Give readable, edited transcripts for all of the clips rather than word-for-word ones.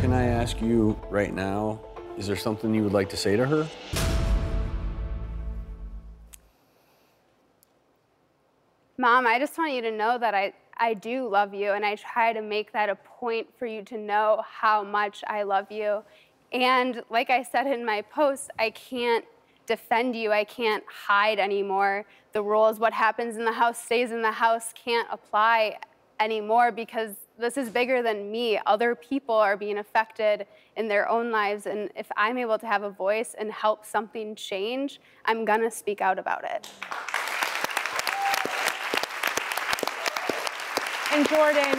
Can I ask you right now, is there something you would like to say to her? Mom, I just want you to know that I do love you, and I try to make that a point for you to know how much I love you. And like I said in my post, I can't defend you. I can't hide anymore. The rules, what happens in the house stays in the house, can't apply anymore because this is bigger than me. Other people are being affected in their own lives, and if I'm able to have a voice and help something change, I'm gonna speak out about it. And Jordan,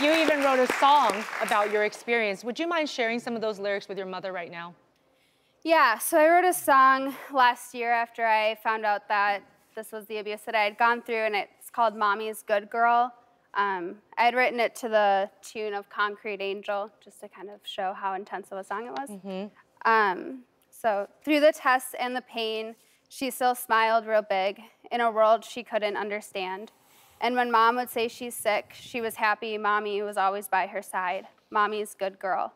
you even wrote a song about your experience. Would you mind sharing some of those lyrics with your mother right now? Yeah, so I wrote a song last year after I found out that this was the abuse that I had gone through, and it's called Mommy's Good Girl. I had written it to the tune of Concrete Angel, just to kind of show how intense of a song it was. Mm-hmm. So through the tests and the pain, she still smiled real big in a world she couldn't understand. And when Mom would say she's sick, she was happy Mommy was always by her side. Mommy's good girl.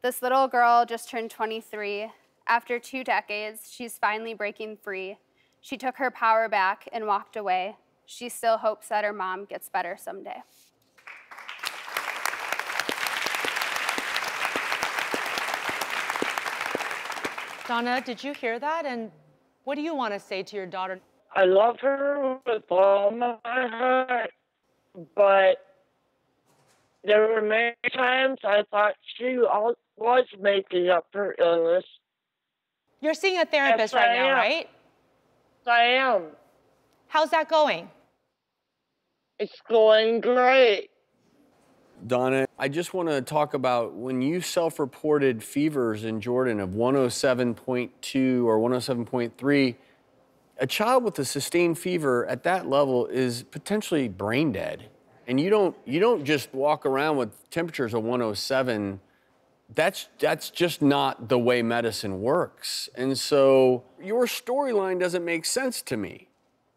This little girl just turned 23. After 2 decades, she's finally breaking free. She took her power back and walked away. She still hopes that her mom gets better someday. Donna, did you hear that? And what do you want to say to your daughter? I love her with all my heart, but there were many times I thought she was making up her illness. You're seeing a therapist right now, right? I am. How's that going? It's going great. Donna, I just want to talk about when you self-reported fevers in Jordan of 107.2 or 107.3, a child with a sustained fever at that level is potentially brain dead. And you don't just walk around with temperatures of 107. That's just not the way medicine works. And so your storyline doesn't make sense to me,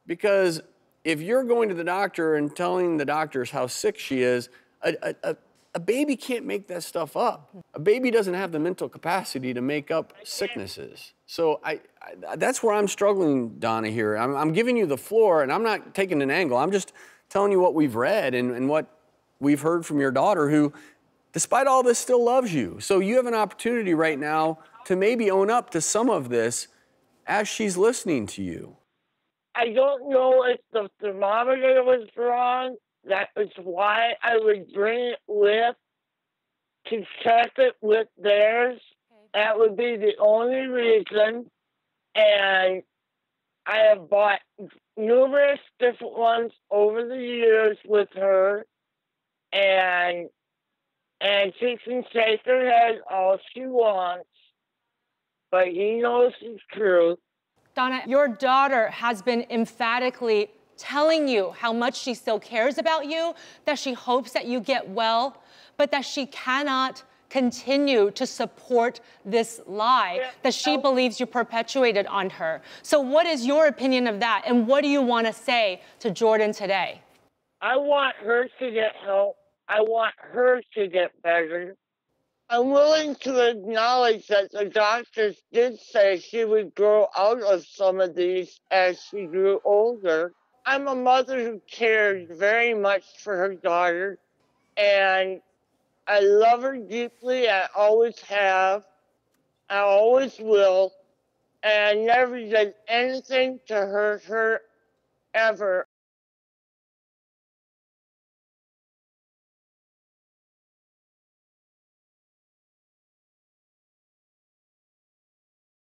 because if you're going to the doctor and telling the doctors how sick she is, a baby can't make that stuff up. A baby doesn't have the mental capacity to make up sicknesses. So that's where I'm struggling, Donna, here. I'm giving you the floor, and I'm not taking an angle. I'm just telling you what we've read and what we've heard from your daughter, who, despite all this, still loves you. So you have an opportunity right now to maybe own up to some of this as she's listening to you. I don't know if the thermometer was wrong. That was why I would bring it with, to check it with theirs. That would be the only reason. And I have bought numerous different ones over the years with her. And she can shake her head all she wants, but he knows it's true. Donna, your daughter has been emphatically telling you how much she still cares about you, that she hopes that you get well, but that she cannot continue to support this lie that she believes you perpetuated on her. So what is your opinion of that, and what do you want to say to Jordan today? I want her to get help. I want her to get better. I'm willing to acknowledge that the doctors did say she would grow out of some of these as she grew older. I'm a mother who cared very much for her daughter, and I love her deeply. I always have. I always will. And I never did anything to hurt her, ever.